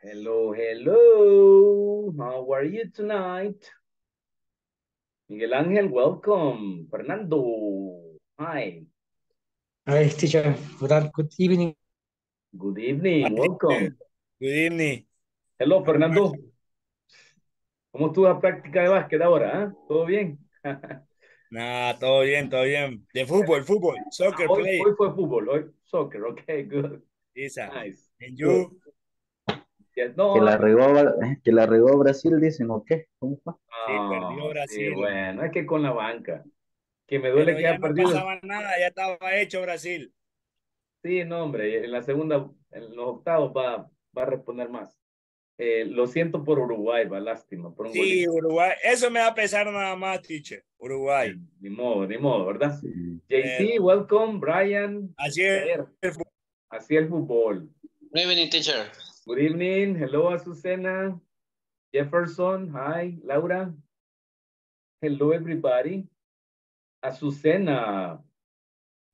Hello, hello. How are you tonight? Miguel Ángel, welcome. Fernando, hi. Hi, teacher. Good evening. Good evening, welcome. Good evening. Hello, Fernando. ¿Cómo estuvo la práctica de básquet ahora? ¿Eh? ¿Todo bien? Nah, todo bien, todo bien. De fútbol, fútbol, soccer play. Hoy fue fútbol, hoy soccer, okay, good. Isa, nice. And you? Yes, no, que la regó Brasil, dicen, ¿o qué? ¿Cómo fue? Sí, perdió Brasil. Sí, bueno, es que con la banca. Que me duele. Pero que ya haya perdido. No pasaba nada, ya estaba hecho Brasil. Sí, no, hombre, en la segunda, en los octavos va a responder más. Lo siento por Uruguay, va, lástima. Por un sí, golito. Uruguay, eso me va a pesar nada más, teacher. Uruguay. Sí, ni modo, ¿verdad? Sí. JC, welcome, Brian. Así el fútbol. Good evening, teacher. Good evening, hello, Azucena. Jefferson, hi, Laura. Hello, everybody. Azucena.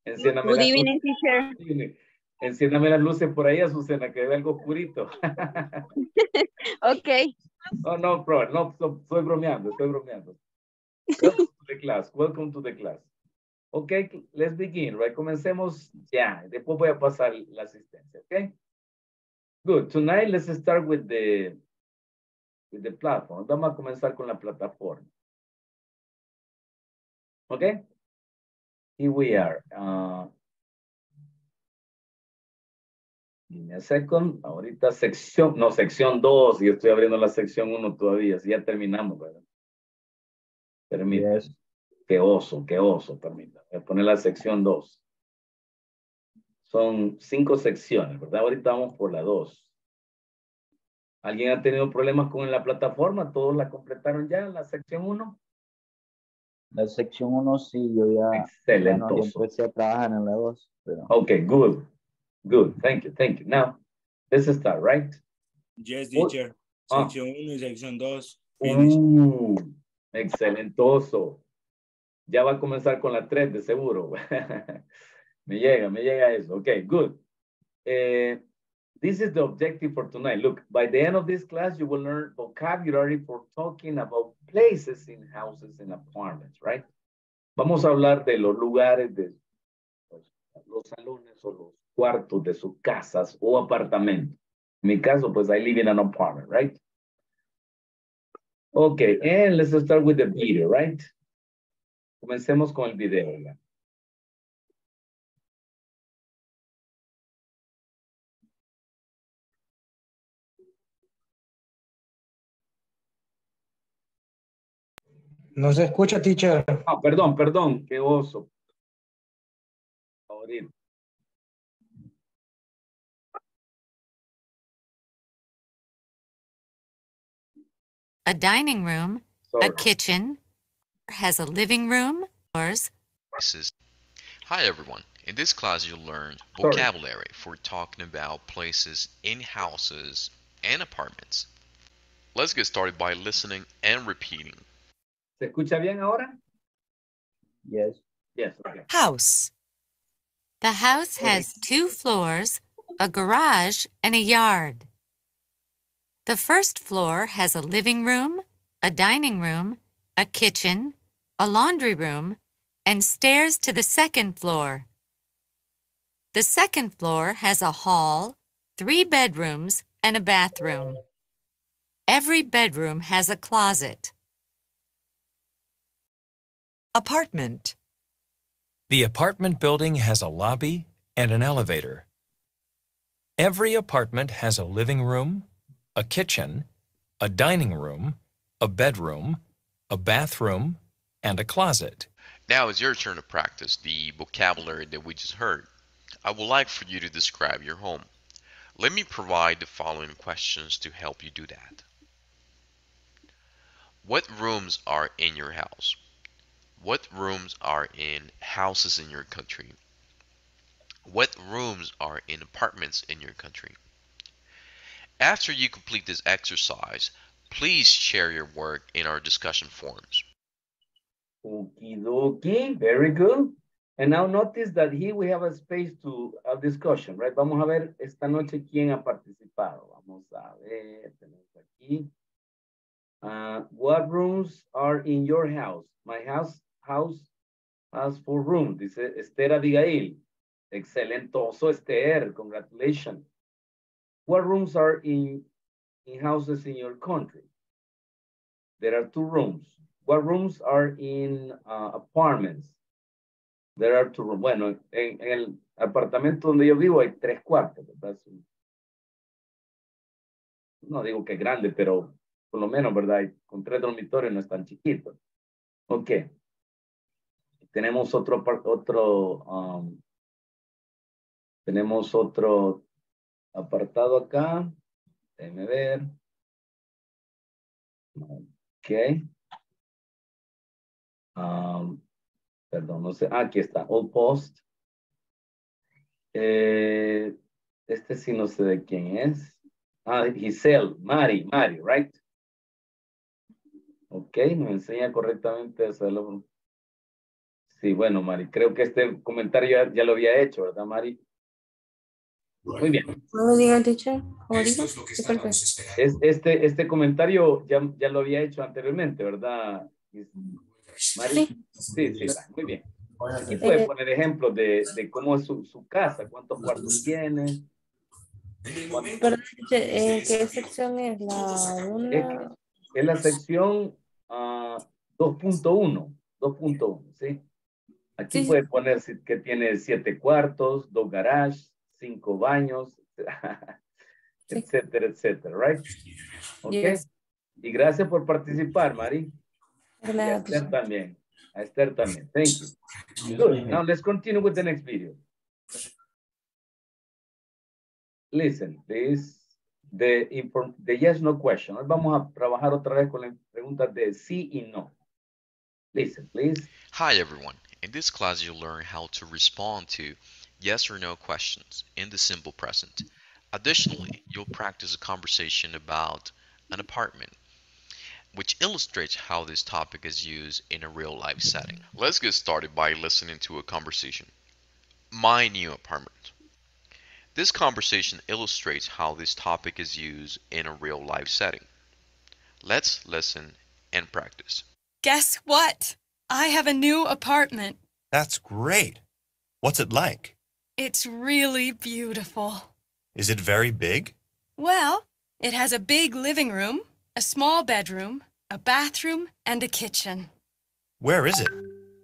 Good evening, teacher. Enciéndame las luces por ahí, Azucena, que ve algo oscurito. Ok. Oh, no, bro, no, estoy bromeando. Welcome to the class, Ok, let's begin, right? Comencemos ya. Yeah. Después voy a pasar la asistencia, ok? Good, tonight let's start with the platform. Vamos a comenzar con la plataforma. Ok? Here we are. Give me a second. Ahorita sección 2. Y estoy abriendo la sección 1 todavía. Si ya terminamos, ¿verdad? Permítame. Yes. Qué oso, permítame. Voy a poner la sección 2. Son 5 secciones, ¿verdad? Ahorita vamos por la 2. ¿Alguien ha tenido problemas con la plataforma? ¿Todos la completaron ya, la sección 1? La sección 1 sí, yo ya. Excelente. Yo empecé a trabajar en la 2. Pero... Ok, good. Good, thank you. Now, let's start, right? Yes, teacher. Sección 1 y sección 2. Excelentoso. Ya va a comenzar con la 3 de seguro. me llega eso. Okay, good. This is the objective for tonight. Look, by the end of this class, you will learn vocabulary for talking about places in houses and apartments, right? Vamos a hablar de los lugares, de los salones o los cuartos de sus casas o apartamentos. En mi caso, pues, I live in an apartment, right? Okay, and let's start with the video, right? Comencemos con el video, ¿verdad? No se escucha, teacher. Ah, perdón, qué oso. Ahorita. A dining room, sorry. A kitchen, has a living room, doors. Hi everyone, in this class you'll learn vocabulary for talking about places in houses and apartments. Let's get started by listening and repeating. ¿Se escucha bien ahora? Yes. Okay. House. The house has 2 floors, a garage, and a yard. The first floor has a living room, a dining room, a kitchen, a laundry room, and stairs to the second floor. The second floor has a hall, 3 bedrooms, and a bathroom. Every bedroom has a closet. Apartment. The apartment building has a lobby and an elevator. Every apartment has a living room, a kitchen, a dining room, a bedroom, a bathroom, and a closet. Now it's your turn to practice the vocabulary that we just heard. I would like for you to describe your home. Let me provide the following questions to help you do that. What rooms are in your house? What rooms are in houses in your country? What rooms are in apartments in your country? After you complete this exercise, please share your work in our discussion forums. Okie dokie, very good. And now notice that here we have a space to a discussion, right? Vamos a ver esta noche quién ha participado. Vamos a ver, tenemos aquí. What rooms are in your house? My house has 4 rooms. Dice Esther Abigail. Excelentoso, Esther. Congratulations. What rooms are in houses in your country? There are 2 rooms. What rooms are in apartments? There are 2 rooms. Bueno, en el apartamento donde yo vivo hay 3 cuartos. ¿Verdad? No digo que es grande, pero por lo menos, ¿verdad? Con 3 dormitorios no es tan chiquito. Ok. Tenemos otro apartado acá. Déjenme ver. Ok. Perdón, no sé. Aquí está. Old Post. Este sí no sé de quién es. Ah, Giselle. Mari, right? Ok, me enseña correctamente hacerlo. Sí, bueno, Mari, creo que este comentario ya lo había hecho, ¿verdad, Mari? Muy bien. ¿Puedo decir, teacher? Esto es lo que estábamos esperando. Este comentario ya lo había hecho anteriormente, ¿verdad, Mari? Sí, muy bien. Aquí puede poner ejemplos de cómo es su casa, cuántos cuartos tiene. Perdón, ¿qué sección es la 1? Es la sección 2.1, ¿sí? Aquí sí. Puede poner que tiene 7 cuartos, 2 garages, 5 baños, sí. etcétera, right? Okay. Yes. Y gracias por participar, Mari. Gracias. A Esther también. Thank you. Good. Now let's continue with the next video. Listen, please. The yes, no question. Vamos a trabajar otra vez con las preguntas de sí y no. Listen, please. Hi, everyone. In this class, you'll learn how to respond to yes or no questions in the simple present. Additionally, you'll practice a conversation about an apartment, which illustrates how this topic is used in a real-life setting. Let's get started by listening to a conversation. My new apartment. This conversation illustrates how this topic is used in a real-life setting. Let's listen and practice. Guess what? I have a new apartment. That's great. What's it like? It's really beautiful. Is it very big? Well, it has a big living room, a small bedroom, a bathroom, and a kitchen. Where is it?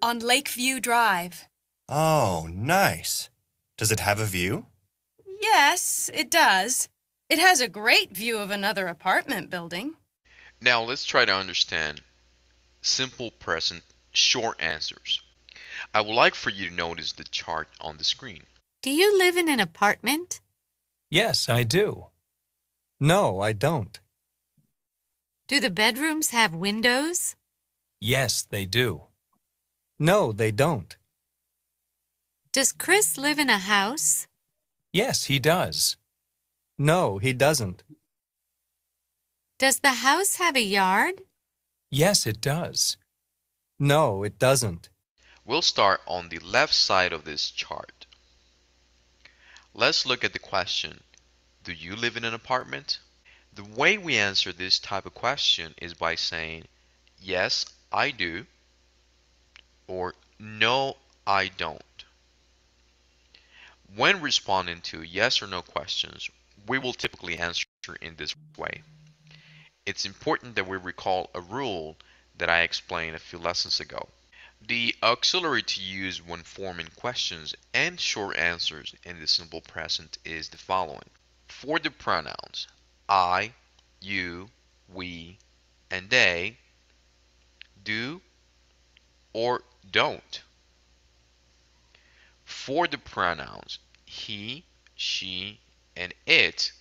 On Lakeview Drive. Oh, nice. Does it have a view? Yes, it does. It has a great view of another apartment building. Now let's try to understand simple present short answers. I would like for you to notice the chart on the screen. Do you live in an apartment? Yes, I do. No, I don't. Do the bedrooms have windows? Yes, they do. No, they don't. Does Chris live in a house? Yes, he does. No, he doesn't. Does the house have a yard? Yes, it does. No, it doesn't. We'll start on the left side of this chart. Let's look at the question, do you live in an apartment? The way we answer this type of question is by saying, yes, I do, or no, I don't. When responding to yes or no questions, we will typically answer in this way. It's important that we recall a rule that I explained a few lessons ago. The auxiliary to use when forming questions and short answers in the simple present is the following. For the pronouns I, you, we, and they, do or don't. For the pronouns he, she, and it,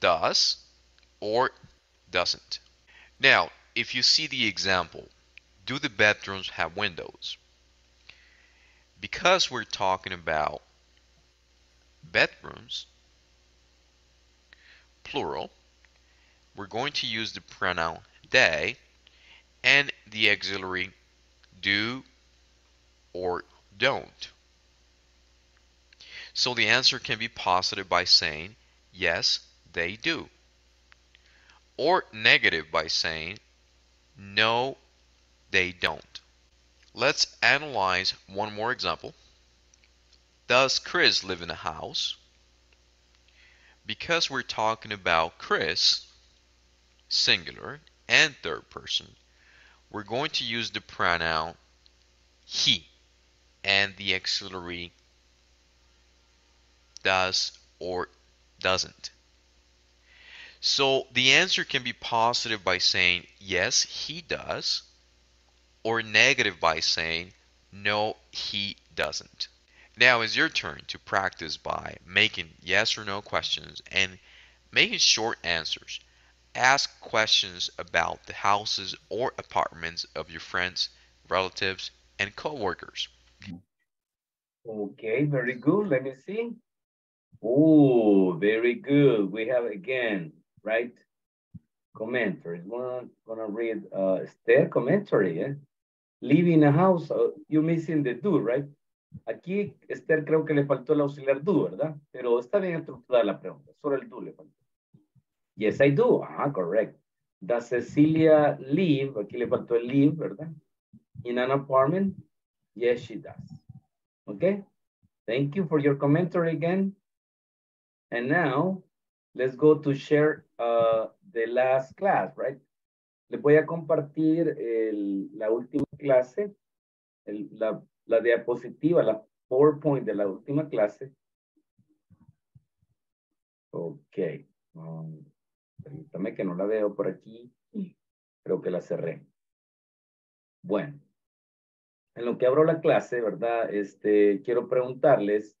does or doesn't. Now, if you see the example, do the bedrooms have windows? Because we're talking about bedrooms, plural, we're going to use the pronoun they and the auxiliary do or don't. So the answer can be positive by saying, yes, they do. Or negative by saying, no, they don't. Let's analyze one more example. Does Chris live in a house? Because we're talking about Chris, singular, and third person, we're going to use the pronoun he and the auxiliary does or doesn't. So the answer can be positive by saying yes, he does, or negative by saying no, he doesn't. Now it's your turn to practice by making yes or no questions and making short answers. Ask questions about the houses or apartments of your friends, relatives, and co-workers. Okay, very good. Let me see. Oh, very good. We have again, right? Commentary. We're gonna read Esther commentary. Eh? Living in a house, you're missing the do, right? Aquí, Esther, creo que le faltó el auxiliar do, ¿verdad? Pero está bien estructurada la pregunta. Solo el do le faltó. Yes, I do. Ah, correct. Does Cecilia live? Aquí le faltó el live, ¿verdad? In an apartment? Yes, she does. Okay? Thank you for your commentary again. And now, let's go to share the last class, right? Les voy a compartir la última clase, la diapositiva, la PowerPoint de la última clase. Okay. Permítame que no la veo por aquí. Creo que la cerré. Bueno. En lo que abro la clase, ¿verdad? Quiero preguntarles.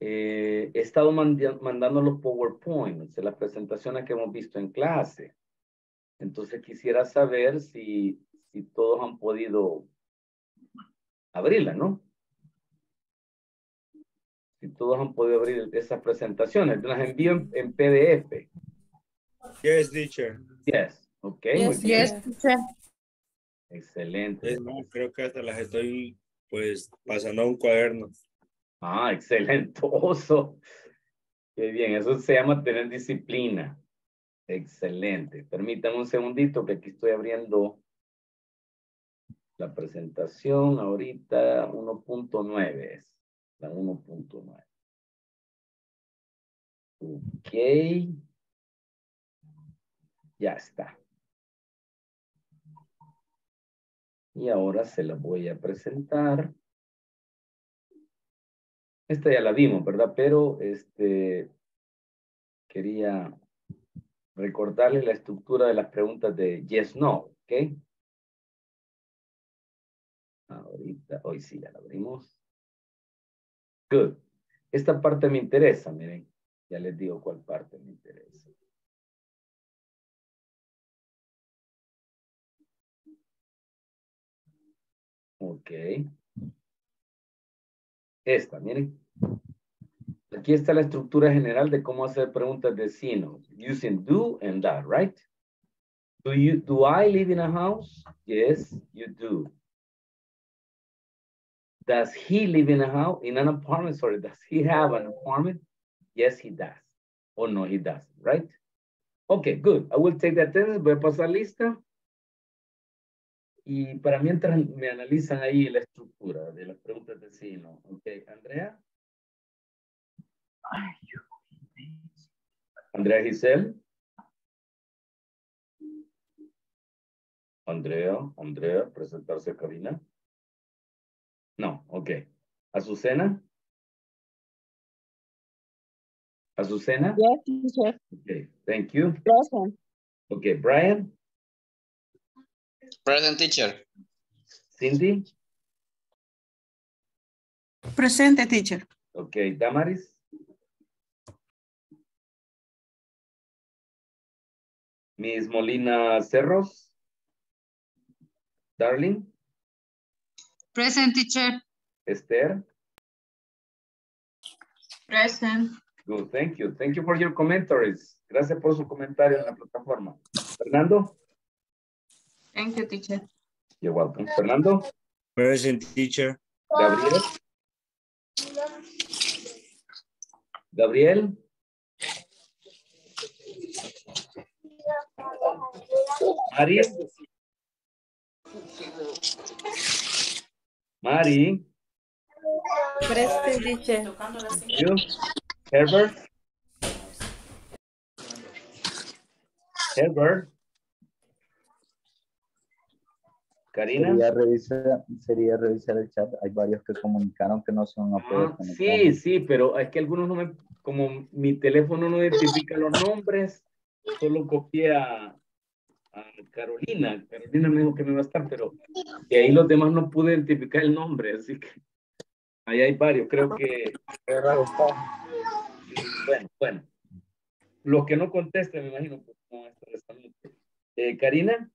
He estado mandando los PowerPoints, las presentaciones que hemos visto en clase. Entonces quisiera saber si todos han podido abrirla, ¿no? Si todos han podido abrir esas presentaciones. Las envío en PDF. Yes, teacher. Yes, okay. Yes, yes, teacher. Excelente. No, creo que hasta las estoy, pues, pasando a un cuaderno. Ah, excelentoso. Qué bien, eso se llama tener disciplina. Excelente. Permítame un segundito que aquí estoy abriendo la presentación. Ahorita 1.9 es. La 1.9. Ok. Ya está. Y ahora se la voy a presentar. Esta ya la vimos, ¿verdad? Pero quería recordarles la estructura de las preguntas de yes, no, ¿ok? Ahorita, hoy sí ya la abrimos. Good. Esta parte me interesa, miren. Ya les digo cuál parte me interesa. Ok. Esta, miren. Aquí está la estructura general de cómo hacer preguntas de sí, no. Using do and that, right? Do I live in a house? Yes, you do. Does he live in a house? In an apartment, sorry. Does he have an apartment? Yes, he does. Or no, he doesn't, right? Okay, good. I will take the attendance. Voy a pasar lista. Y para mientras me analizan ahí la estructura de las preguntas de sí, no. Ok, Andrea. Andrea Giselle. Andrea, presentarse a cabina. No, ok. Azucena. Azucena. Yes, sir. Ok, thank you. Present. Ok, Brian. Present, teacher. Cindy? Present, teacher. Okay, Damaris? Miss Molina Cerros? Darling? Present, teacher. Esther? Present. Good, thank you. Thank you for your commentaries. Gracias por su comentario en la plataforma. Fernando? Thank you, teacher. You're welcome. Fernando? Present, teacher. Gabriel. Gabriel. Mari. Mari. You. Herbert. Herbert. Karina. Sería revisar el chat. Hay varios que comunicaron que no se van a poder conectar. Sí, sí, pero es que algunos no me... Como mi teléfono no identifica los nombres, solo copié a Carolina. Carolina me dijo que me va a estar, pero de ahí los demás no pude identificar el nombre, así que ahí hay varios. Creo que... Bueno. Los que no contesten, me imagino, pues no es interesante. Karina.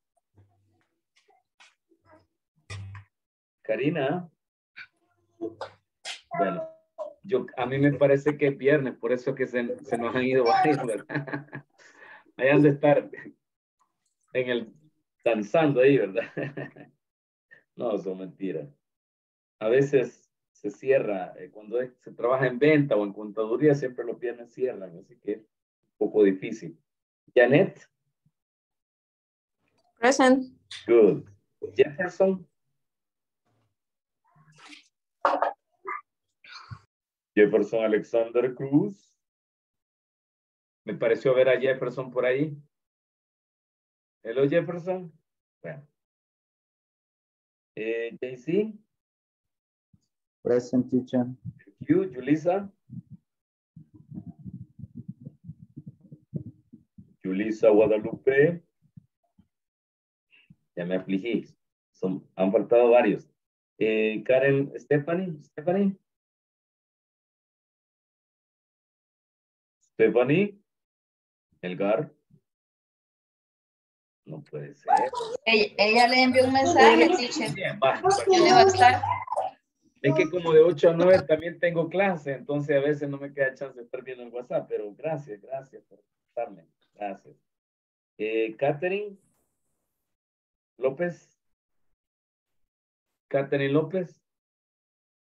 Karina, bueno, a mí me parece que es viernes, por eso que se nos han ido varios, ¿verdad? Ahí han de estar en el, danzando ahí, ¿verdad? No, son mentiras. A veces se cierra, cuando se trabaja en venta o en contaduría, siempre los viernes cierran, así que es un poco difícil. Janet. Present. Good. Jefferson. Jefferson Alexander Cruz. Me pareció ver a Jefferson por ahí. Hello, Jefferson. Bueno. JC. Present, teacher. Thank you, Julissa. Julissa Guadalupe. Ya me afligí. Han faltado varios. Karen, Stephanie, Elgar, no puede ser. Ella le envió un mensaje, teacher. ¿Dónde va a estar? Es que como de 8 a 9 también tengo clase, entonces a veces no me queda chance de estar viendo el WhatsApp, pero gracias por estarme. Gracias. Catherine López. Catherine López.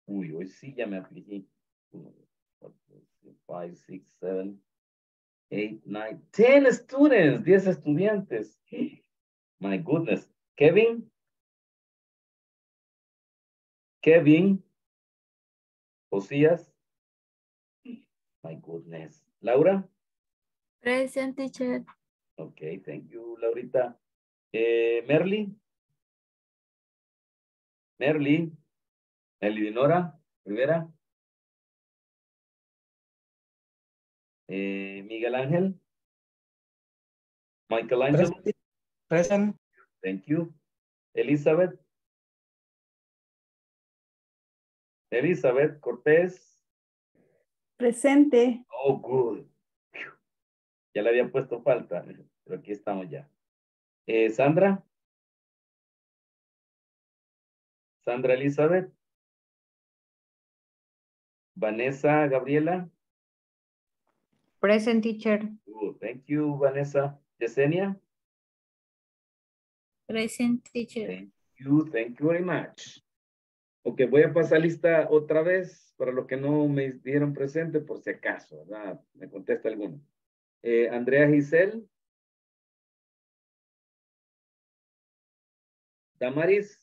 Uy, hoy sí ya me afligí. 5, 6, 7, 8, 9, 10 students, 10 estudiantes. My goodness. Kevin. Josías. My goodness. Laura. Present, teacher. Okay, thank you, Laurita. Merly. Elidinora Rivera. Miguel Ángel. Michael Ángel. Present. Thank you. Elizabeth. Elizabeth Cortés. Presente. Oh, good. Ya le había puesto falta, pero aquí estamos ya. Sandra. Sandra Elizabeth. Vanessa Gabriela. Present, teacher. Good. Thank you, Vanessa. Yesenia? Present, teacher. Thank you very much. Ok, voy a pasar lista otra vez para los que no me dieron presente por si acaso, ¿verdad? Me contesta alguno. Andrea Giselle. Damaris.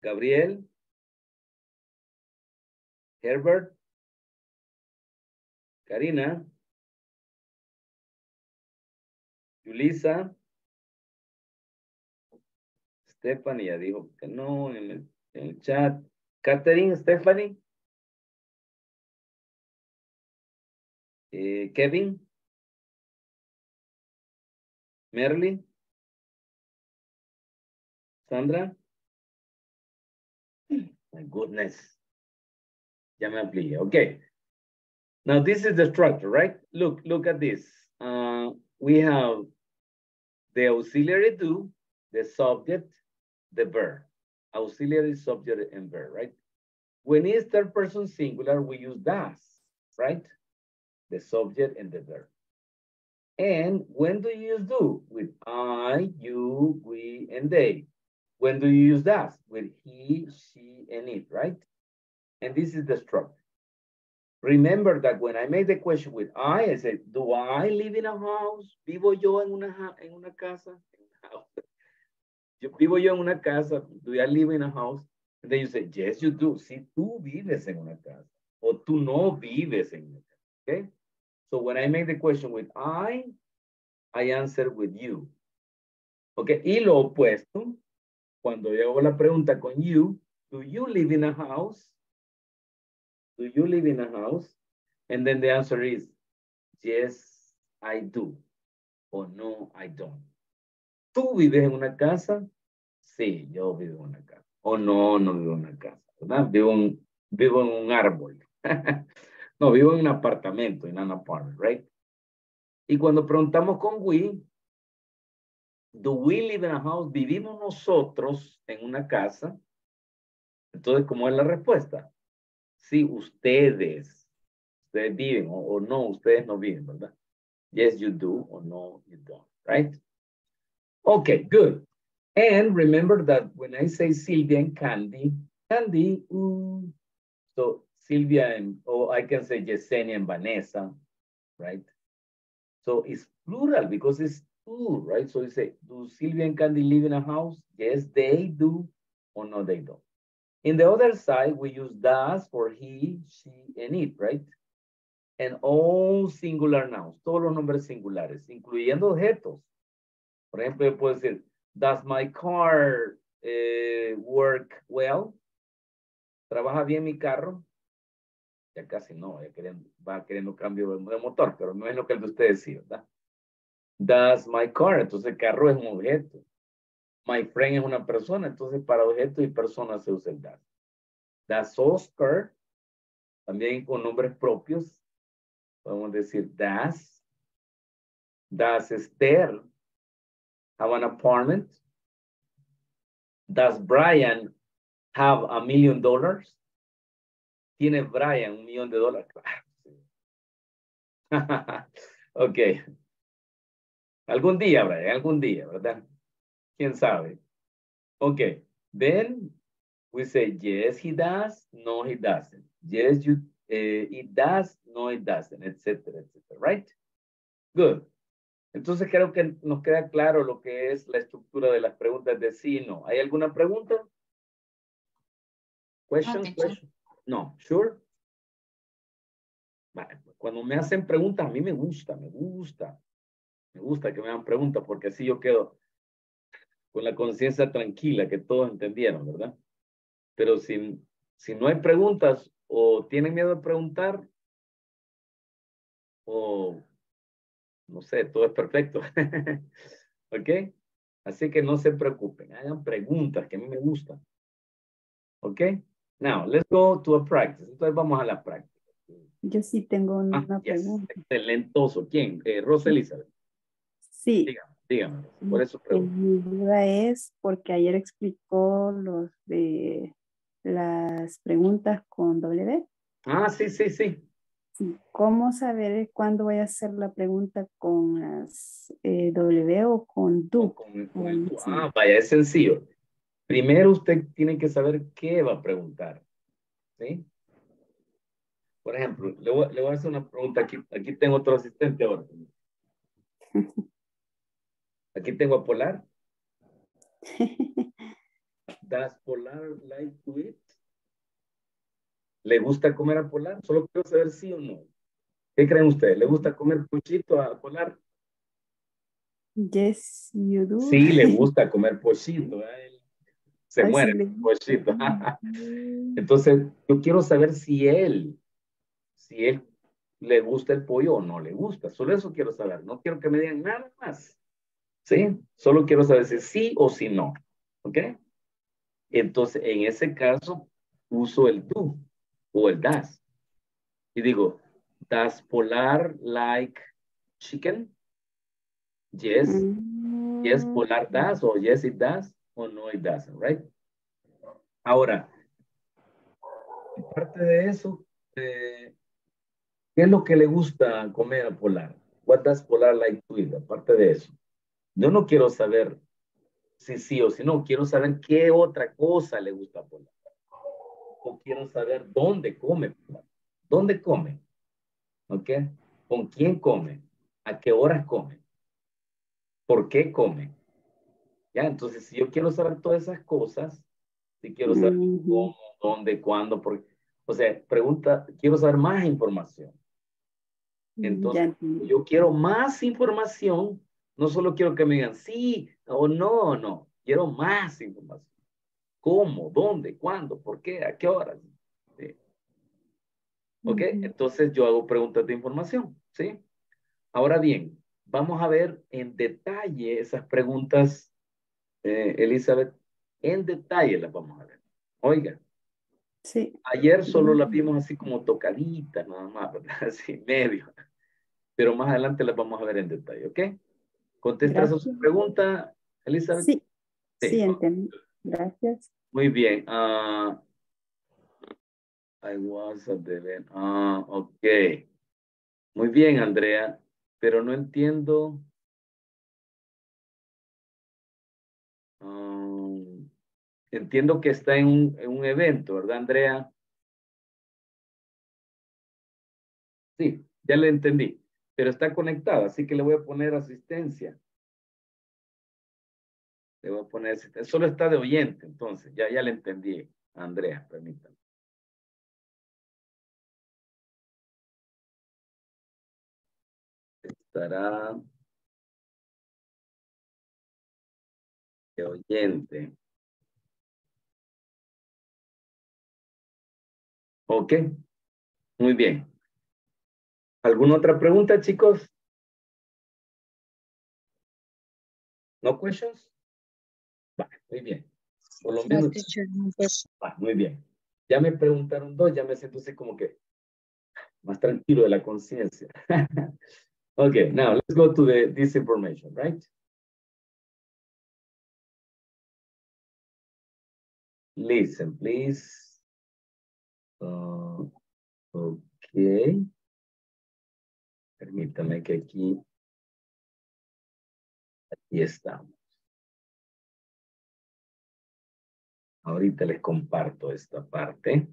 Gabriel. Herbert. Karina, Julissa, Stephanie ya dijo que no en el chat. Catherine, Stephanie, Kevin, Merly, Sandra. My goodness. Ya me amplié. Okay. Now, this is the structure, right? Look at this. We have the auxiliary do, the subject, the verb. Auxiliary, subject, and verb, right? When it's third person singular, we use does, right? The subject and the verb. And when do you use do? With I, you, we, and they. When do you use does? With he, she, and it, right? And this is the structure. Remember that when I made the question with I said, do I live in a house? Vivo yo en una casa? Yo vivo yo en una casa. Do I live in a house? And then you say, yes, you do. Si tú vives en una casa. O tú no vives en una casa. Okay? So when I make the question with I answer with you. Okay, y lo opuesto, cuando yo hago la pregunta con you, do you live in a house? Do you live in a house? And then the answer is, yes, I do. Or no, I don't. ¿Tú vives en una casa? Sí, yo vivo en una casa. O no, no vivo en una casa. ¿Verdad? Vivo en un árbol. No, vivo en un apartamento, in an apartment, right? Y cuando preguntamos con we, do we live in a house? ¿Vivimos nosotros en una casa? Entonces, ¿cómo es la respuesta? Sí, ustedes viven o no, ustedes no viven, ¿verdad? Yes, you do or no, you don't, right? Okay, good. And remember that when I say Sylvia and Candy, so Sylvia and, or I can say Yesenia and Vanessa, right? So it's plural because it's two, right? So you say, do Sylvia and Candy live in a house? Yes, they do or no, they don't. In the other side, we use does for he, she, and it, right? And all singular nouns, todos los nombres singulares, incluyendo objetos. Por ejemplo, yo puedo decir, does my car work well? ¿Trabaja bien mi carro? Ya casi no, va queriendo cambio de motor, pero no es lo que el de ustedes sí, ¿verdad? Does my car, entonces carro es un objeto. My friend es una persona, entonces para objetos y personas se usa el does. Does Oscar, también con nombres propios, podemos decir does. Does Esther have an apartment? Does Brian have $1 million? ¿Tiene Brian $1 millón? Ok. Algún día, Brian, algún día, ¿verdad? ¿Quién sabe? Okay, then we say, yes, he does, no, he doesn't. Yes, you, it does, no, it doesn't, etcétera, etcétera, right? Good. Entonces creo que nos queda claro lo que es la estructura de las preguntas de sí y no. ¿Hay alguna pregunta? Questions? Question? No, sure. Vale, cuando me hacen preguntas, a mí me gusta que me hagan preguntas porque así yo quedo con la conciencia tranquila que todos entendieron, ¿verdad? Pero si no hay preguntas o tienen miedo a preguntar o no sé, todo es perfecto. ¿Ok? Así que no se preocupen, hagan preguntas que a mí me gustan. ¿Ok? Now, let's go to a practice. Entonces vamos a la práctica. Yo sí tengo una pregunta. Excelentoso. ¿Quién? Rosa Elizabeth. Sí. Dígame, por eso pregunto. Mi duda es porque ayer explicó los de las preguntas con W. Ah, sí. ¿Cómo saber cuándo voy a hacer la pregunta con las W o con tú? Con el tú. Ah, vaya, es sencillo. Primero usted tiene que saber qué va a preguntar, ¿sí? Por ejemplo, le voy a hacer una pregunta aquí. Aquí tengo otro asistente ahora. Aquí tengo a Polar. ¿Does Polar like to eat? ¿Le gusta comer a Polar? Solo quiero saber sí o no. ¿Qué creen ustedes? ¿Le gusta comer pochito a Polar? Yes, you do. Sí, le gusta comer pochito. Se muere pochito. Entonces, yo quiero saber si él le gusta el pollo o no le gusta. Solo eso quiero saber. No quiero que me digan nada más. ¿Sí? Solo quiero saber si sí o si no. ¿Ok? Entonces, en ese caso, uso el do o el does. Y digo, ¿does Polar like chicken? Yes. Yes, Polar does. O yes, it does. O no, it doesn't. Right? Ahora, aparte de eso, ¿qué es lo que le gusta comer a Polar? What does Polar like to eat? Aparte de eso. Yo no quiero saber si sí o si no. Quiero saber qué otra cosa le gusta a Polar. O quiero saber dónde come Polar. ¿Dónde come? ¿Ok? ¿Con quién come? ¿A qué horas come? ¿Por qué come? Ya, entonces, si yo quiero saber todas esas cosas, si quiero saber cómo, dónde, cuándo, por qué. O sea, pregunta, quiero saber más información. Entonces, yo quiero más información. No solo quiero que me digan sí o no, no. Quiero más información. ¿Cómo? ¿Dónde? ¿Cuándo? ¿Por qué? ¿A qué horas? ¿Sí? ¿Ok? Entonces, yo hago preguntas de información. ¿Sí? Ahora bien, vamos a ver en detalle esas preguntas, Elizabeth. En detalle las vamos a ver. Oiga. Sí. Ayer solo las vimos así como tocaditas, nada más, ¿verdad? Así medio. Pero más adelante las vamos a ver en detalle, ¿ok? ¿Contestas a su pregunta, Elizabeth? Sí, sí, sí, entendí. Gracias. Muy bien. I was at the event. Ok. Muy bien, Andrea. Pero no entiendo. Entiendo que está en un evento, ¿verdad, Andrea? Sí, ya le entendí, pero está conectada, así que le voy a poner asistencia. Le voy a poner asistencia. Solo está de oyente, entonces, ya le entendí, Andrea, permítame. Estará de oyente. Ok, muy bien. ¿Alguna otra pregunta, chicos? ¿No questions? Va, muy bien. Por lo menos. Va, muy bien. Ya me preguntaron dos, ya me siento así como que más tranquilo de la conciencia. Ok, now let's go to this information, right? Listen, please. Ok. Permítame que aquí estamos. Ahorita les comparto esta parte.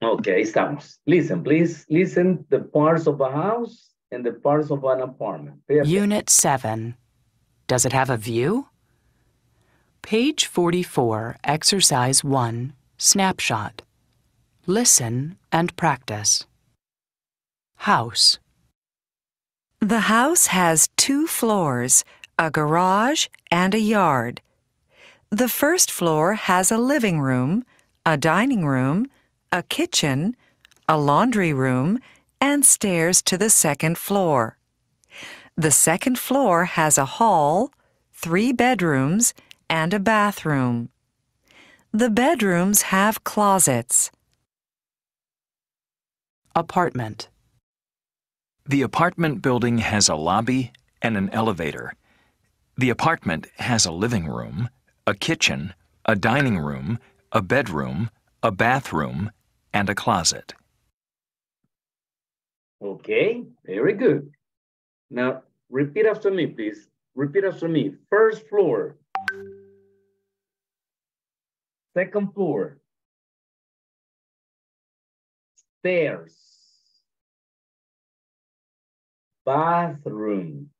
Ok, ahí estamos. Listen, please. Listen the parts of a house and the parts of an apartment. Unit 7. Does it have a view? Page 44, Exercise 1, Snapshot. Listen and practice. House. The house has 2 floors, a garage and a yard. The first floor has a living room, a dining room, a kitchen, a laundry room, and stairs to the second floor. The second floor has a hall, 3 bedrooms, and a bathroom. The bedrooms have closets. Apartment. The apartment building has a lobby and an elevator. The apartment has a living room, a kitchen, a dining room, a bedroom, a bathroom, and a closet. Okay, very good. Now, repeat after me, please. Repeat after me. First floor. Second floor. Stairs. Bathroom.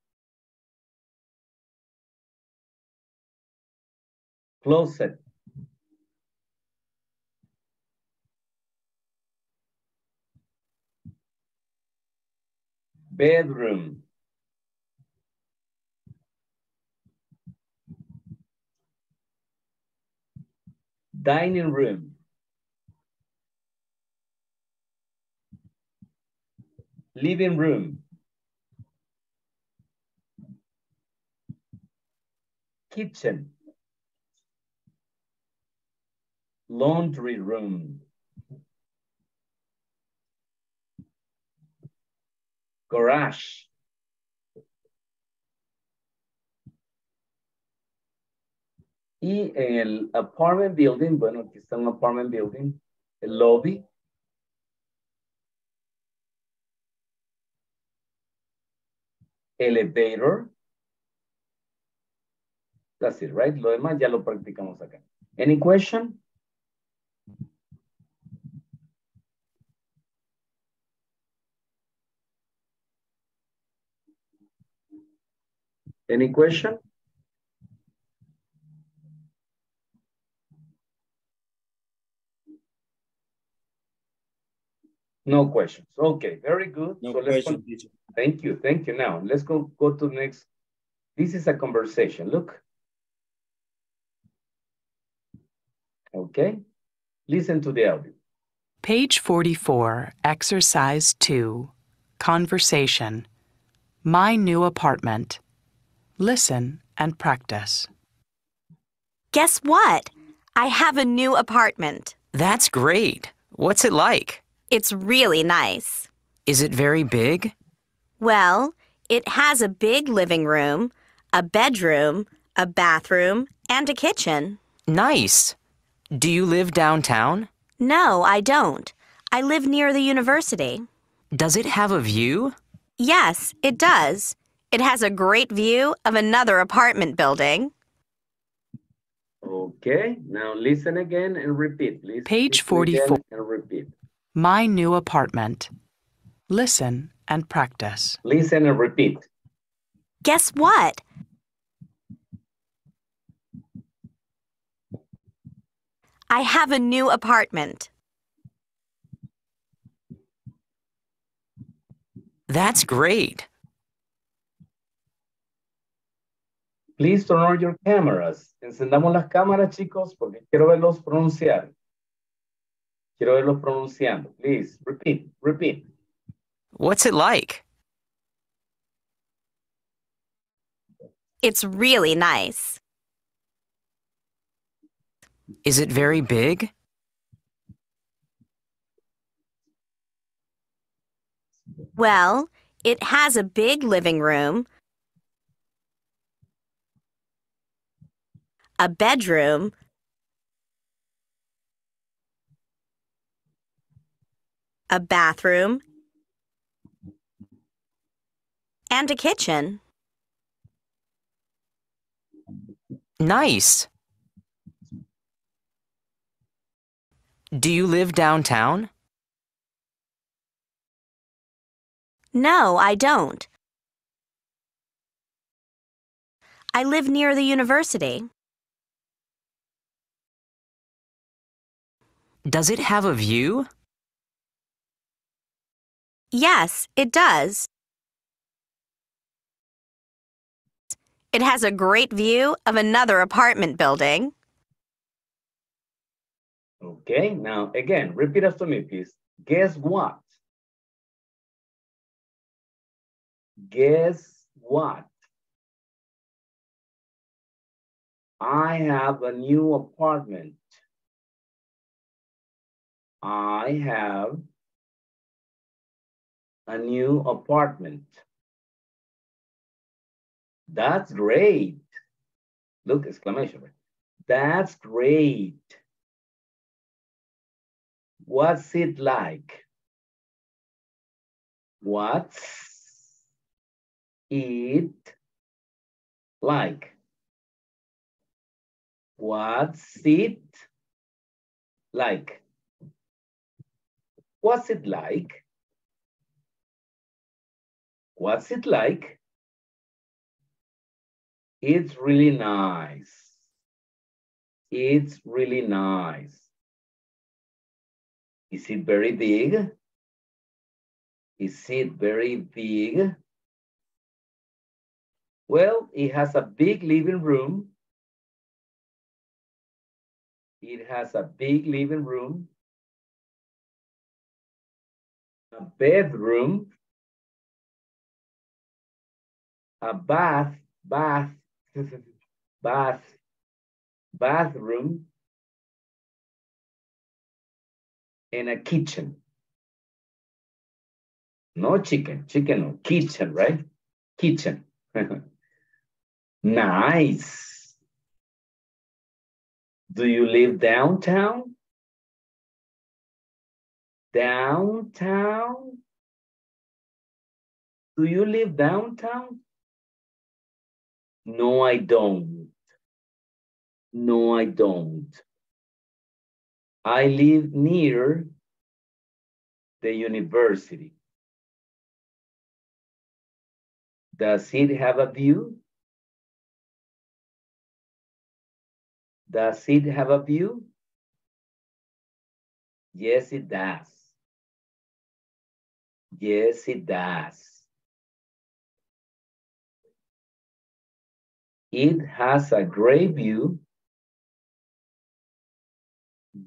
Closet. Bedroom. Dining room, living room, kitchen, laundry room, garage, y en el apartment building, bueno, aquí está un apartment building, el lobby, elevator. That's it, right? Lo demás ya lo practicamos acá. Any question? Any question? No questions. Okay, very good. No so question. Let's thank you, thank you. Now, let's go to the next. This is a conversation, look. Okay, listen to the audio. Page 44, exercise 2, conversation, my new apartment. Listen and practice. Guess what? I have a new apartment. That's great. What's it like? It's really nice. Is it very big? Well, it has a big living room, a bedroom, a bathroom, and a kitchen. Nice. Do you live downtown? No, I don't. I live near the university. Does it have a view? Yes, it does. It has a great view of another apartment building. Okay, now listen again and repeat, please. Page 44. And repeat. My new apartment. Listen and practice. Listen and repeat. Guess what? I have a new apartment. That's great. Please turn on your cameras. Encendamos las cámaras, chicos, porque quiero verlos pronunciar. Quiero verlos pronunciando. Please, repeat, repeat. What's it like? It's really nice. Is it very big? Well, it has a big living room, a bedroom, a bathroom, and a kitchen. Nice. Do you live downtown? No, I don't. I live near the university. Does it have a view? Yes, it does. It has a great view of another apartment building. Okay, now again, repeat after me, please. Guess what? Guess what? I have a new apartment. I have a new apartment. That's great. Look, exclamation mark. That's great. What's it like? What's it like? What's it like? What's it like? What's it like? It's really nice. It's really nice. Is it very big? Is it very big? Well, it has a big living room. It has a big living room. A bedroom. A bathroom, and a kitchen. No chicken, chicken, no, kitchen, right? Kitchen. Nice. Do you live downtown? Downtown? Do you live downtown? No, I don't. No, I don't. I live near the university. Does it have a view? Does it have a view? Yes, it does. Yes, it does. It has a great view.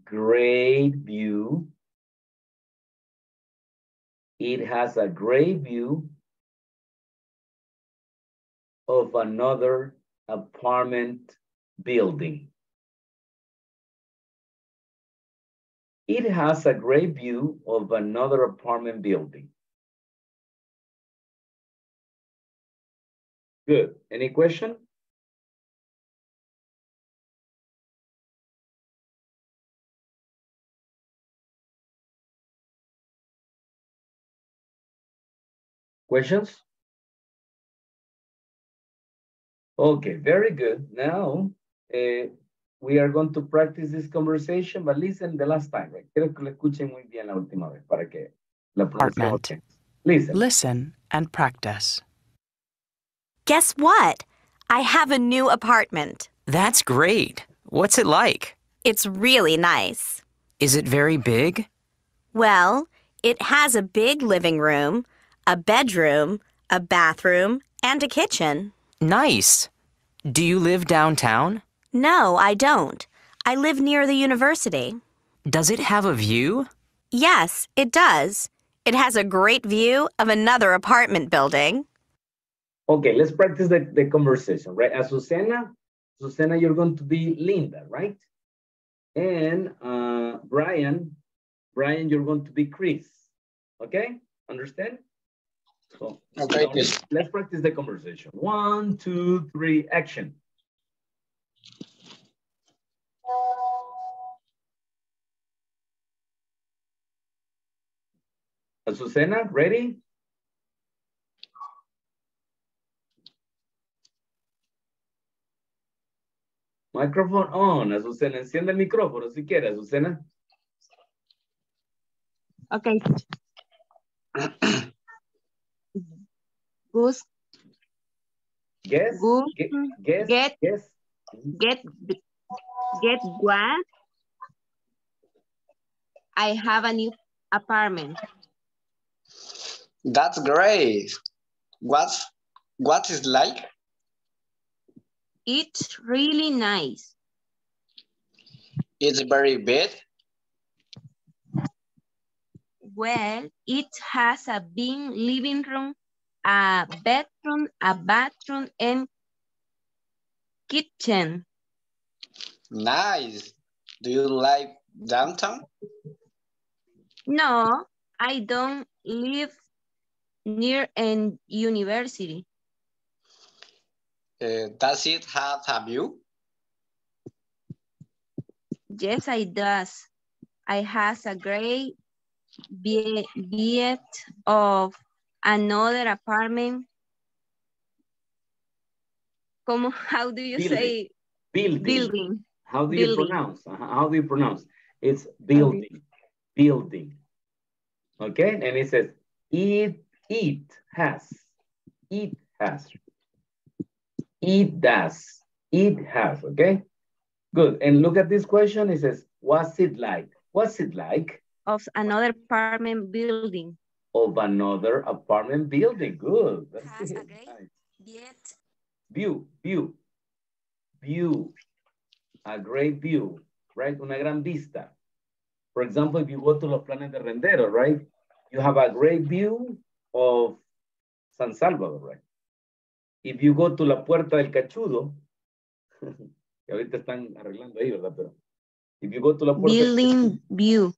Great view. It has a great view of another apartment building. It has a great view of another apartment building. Good. Any question? Questions? Okay, very good. Now, we are going to practice this conversation, but listen the last time, right? Quiero que lo escuchen muy bien la última vez para que la pronunciación. Listen. Listen and practice. Guess what? I have a new apartment. That's great. What's it like? It's really nice. Is it very big? Well, it has a big living room, a bedroom, a bathroom, and a kitchen. Nice. Do you live downtown? No, I don't. I live near the university. Does it have a view? Yes, it does. It has a great view of another apartment building. Okay, let's practice the conversation, right? Azucena, you're going to be Linda, right? And Brian, you're going to be Chris. Okay? Understand? So, okay, let's practice the conversation. 1, 2, 3, action. Azucena, ready? Microphone on, Azucena. Enciende el micrófono si quiere, Azucena. Okay. Guess what? I have a new apartment. That's great. What is like? It's really nice. It's very big. Well, it has a big living room, a bathroom, and kitchen. Nice. Do you like downtown? No, I don't live near a university. Does it have a view? Yes, it does. It has a great view of another apartment. How do you say? Building. How do you pronounce? How do you pronounce? It's building. Building. Okay, and it says it has, okay? Good, and look at this question, it says, what's it like? What's it like? Of another apartment building. Of another apartment building, good. That's a great view, a great view, right? Una gran vista. For example, if you go to Los Planes de Rendero, right? You have a great view of San Salvador, right? If you go to La Puerta del Cachudo, que ahorita están arreglando ahí, ¿verdad? Pero if you go to La Puerta Building del Cachudo, view.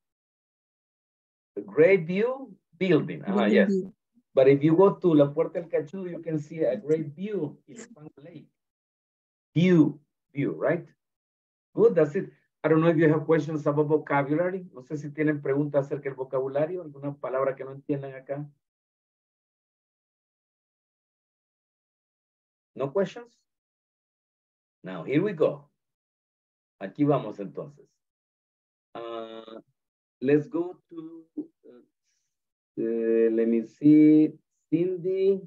A great view, building. Ah, yes. View. But if you go to La Puerta del Cachudo, you can see a great view in Spanish Lake. View, right? Good, that's it. I don't know if you have questions about vocabulary. No sé si tienen preguntas acerca del vocabulario, alguna palabra que no entiendan acá. No questions? Now, here we go. Aquí vamos entonces. Let's go to, let me see, Cindy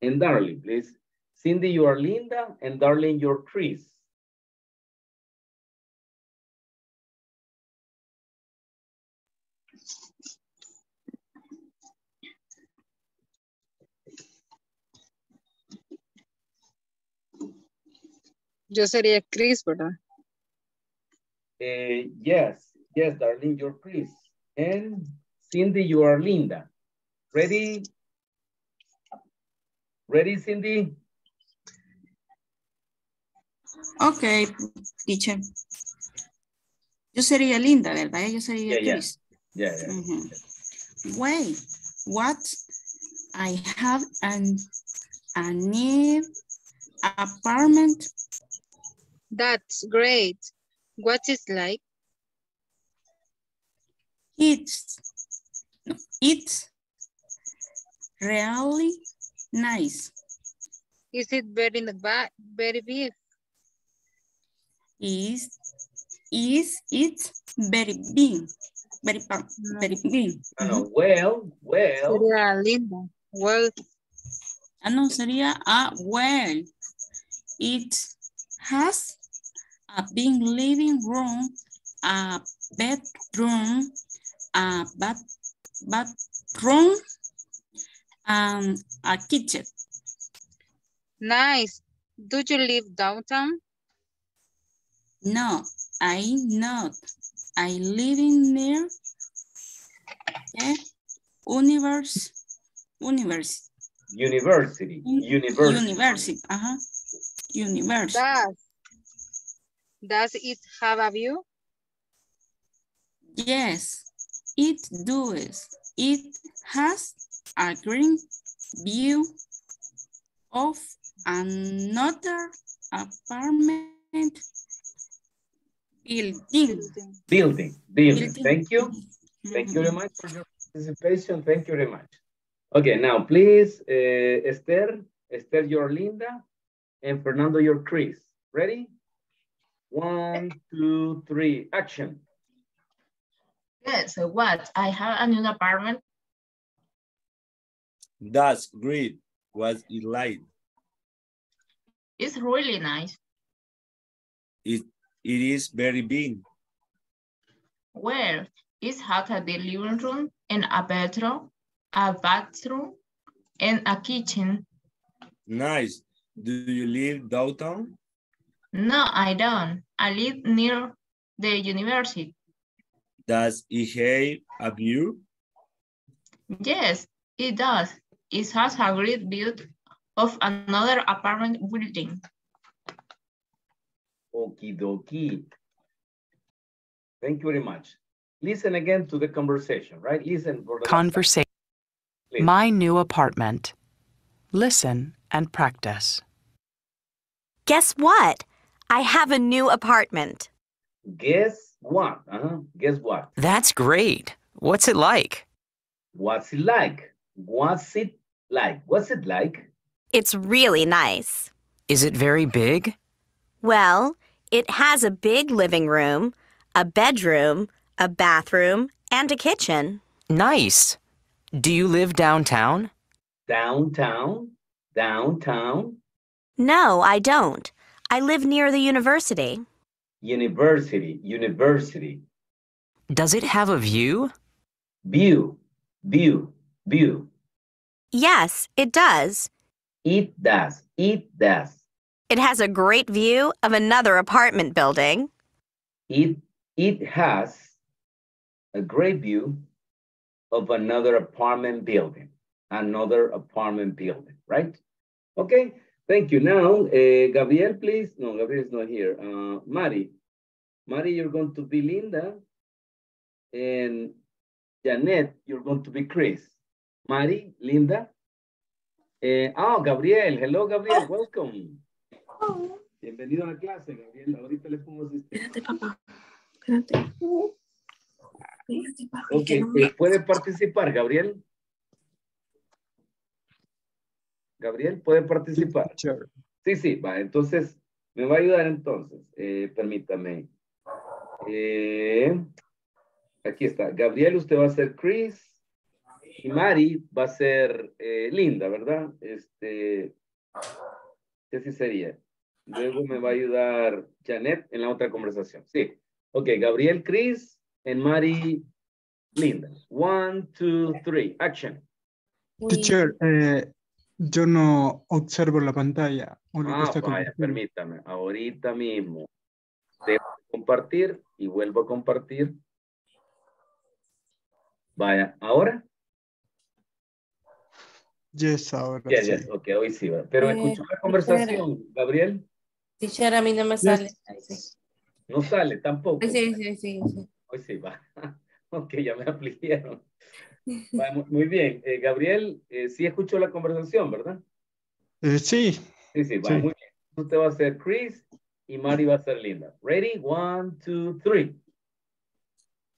and Darling, please. Cindy, you are Linda, and Darling, you're Chris. Yo sería Chris, ¿verdad? Yes, Darling, you're Chris. And Cindy, you are Linda. Ready? Ready, Cindy? Okay, teacher. Yo sería Linda, ¿verdad? Yo sería Chris. Yeah. Mm-hmm. Wait, what? I have a new apartment. That's great. What's it like? It's really nice. Is it very big? Is it very big? Very big. Well. Sería lindo. Well. No, sería well. It has a big living room, a bedroom, a bathroom, and a kitchen. Nice. Do you live downtown? No, I not. I live in near the university. Uh-huh. University. Does it have a view? Yes, it does. It has a green view of another apartment building. Thank you. Thank you very much for your participation. Thank you very much. Okay, now please, Esther, you're Linda, and Fernando, you're Chris. Ready? 1, 2, 3, action. Yes, what? I have a new apartment. That's great. What's it like? It's really nice. It is very big. Well, it has a living room and a bedroom, a bathroom, and a kitchen. Nice. Do you live downtown? No, I don't. I live near the university. Does it have a view? Yes, it does. It has a great view of another apartment building. Okie dokie. Thank you very much. Listen again to the conversation, right? Listen for the conversation. My new apartment. Listen and practice. Guess what? I have a new apartment. Guess what? Guess what? That's great. What's it like? What's it like? What's it like? What's it like? It's really nice. Is it very big? Well, it has a big living room, a bedroom, a bathroom, and a kitchen. Nice. Do you live downtown? Downtown? No, I don't. I live near the university. University. Does it have a view? View. Yes, it does. It does. It has a great view of another apartment building. It has a great view of another apartment building. Right? Okay. Thank you. Now, Gabriel, please. No, Gabriel is not here. Mari, you're going to be Linda. And Janet, you're going to be Chris. Mari, Linda. Gabriel. Hello, Gabriel. Welcome. Oh. Bienvenido a la clase, Gabriel. Ahorita le pongo sistema. Espérate, papá. Espérate, papá. Ok, ¿puede participar, Gabriel? Gabriel, ¿puede participar? Sure. Sí, va. Entonces, Me va a ayudar entonces. Permítame. Aquí está. Gabriel, usted va a ser Chris. Y Mari va a ser Linda, ¿verdad? Así sería. Luego me va a ayudar Janet en la otra conversación. Sí. Ok, Gabriel, Chris, and Mari, Linda. 1, 2, 3. Action. Teacher, yo no observo la pantalla. Vaya, permítame. Ahorita mismo. Dejo de compartir y vuelvo a compartir. Vaya, ¿ahora? Yes, ahora yes, sí. Yes. Ok, hoy sí. Pero escuchó la conversación, teacher, Gabriel. Teacher, a mí no me sale. Yes. No sale tampoco. Sí. Hoy sí, va. Ok, ya me aplicaron. Muy bien. Gabriel, sí escuchó la conversación, ¿verdad? Sí. Sí, va, sí. Muy bien. Usted va a ser Chris y Mari va a ser Linda. Ready? 1, 2, 3.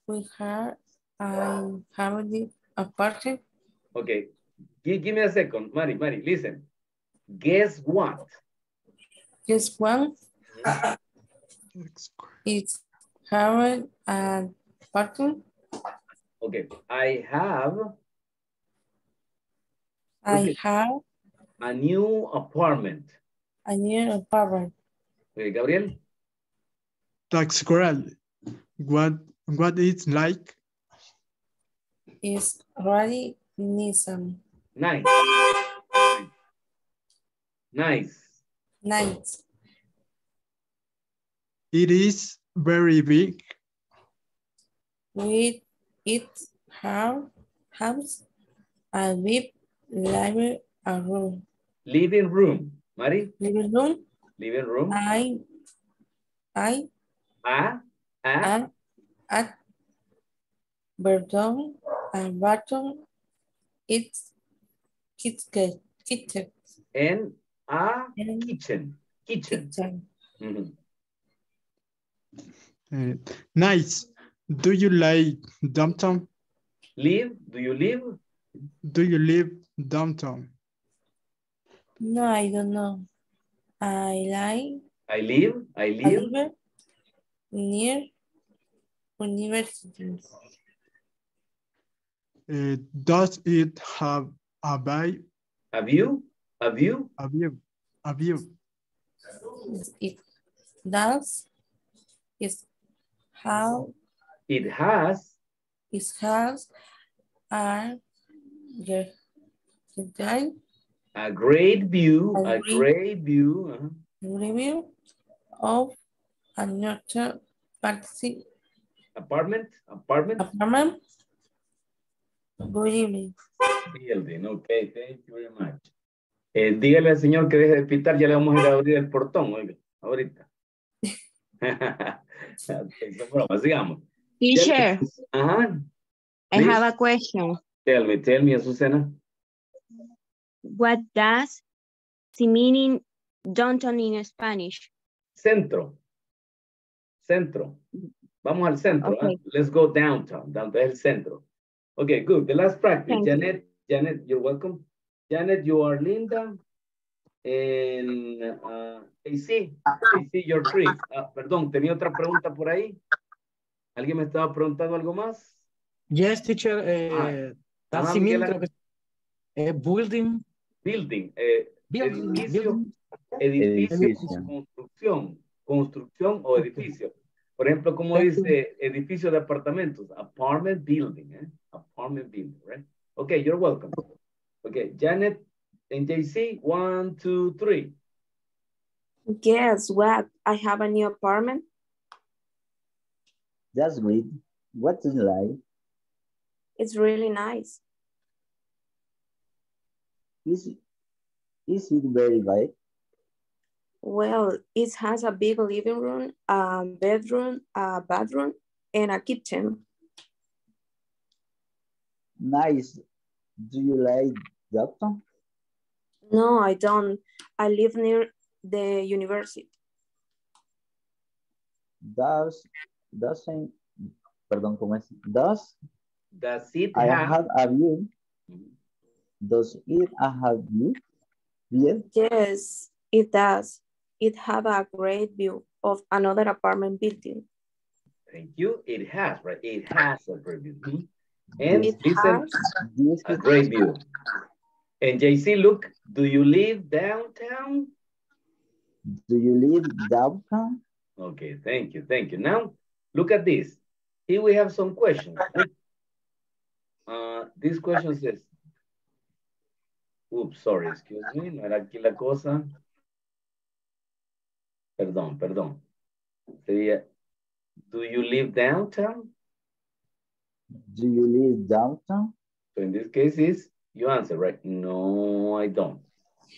We have a party. Ok. Give me a second, Mari, listen. Guess what? Guess what? It's Harold and Parton. Okay, I have a new apartment. A new apartment. Okay, Gabriel? That's great. What it's like? It's really nice. It is very big. With it house, a big library, a room. Living room, Mari? Living room. A bathroom. It's kitchen. And a kitchen. Mm-hmm. Nice. Do you like downtown? Do you live downtown? No, I don't know. I live near universities. Does it have a view? A view. It does. It has a great view of another fancy apartment. Good evening. Okay, thank you very much. Dígale al señor que deje de pitar, ya le vamos a ir a abrir el portón, oiga, ahorita. Sigamos. Teacher, I have a question. Tell me, Azucena. What does the meaning downtown in Spanish? Centro. Vamos al centro. Okay. Let's go downtown. Downtown es el centro. Okay, good. The last practice. Janet, you're welcome. Janet, you are Linda. And JC, you're Chris. Perdón, tenía otra pregunta por ahí. ¿Alguien me estaba preguntando algo más? Yes, teacher. Building, edificio. Construcción o edificio. Por ejemplo, como dice edificio de apartamentos, apartment building, right? Okay, you're welcome. Okay, Janet and JC, 1, 2, 3. Guess what? I have a new apartment. That's great. What do you like? It's really nice. Is it very big? Well, it has a big living room, a bedroom, a bathroom, and a kitchen. Nice. Do you like downtown? No, I don't. I live near the university. Does it have a view? Yes, it does. It have a great view of another apartment building. Thank you. It has, right? It has a great view. And it has a great view. And JC, look, do you live downtown? Do you live downtown? Okay, thank you, thank you. Now, look at this. Here we have some questions. This question says, oops, sorry, excuse me, no era aquí la cosa. Perdón, perdón. Sería, do you live downtown? Do you live downtown? So in this case is, you answer, right? No, I don't.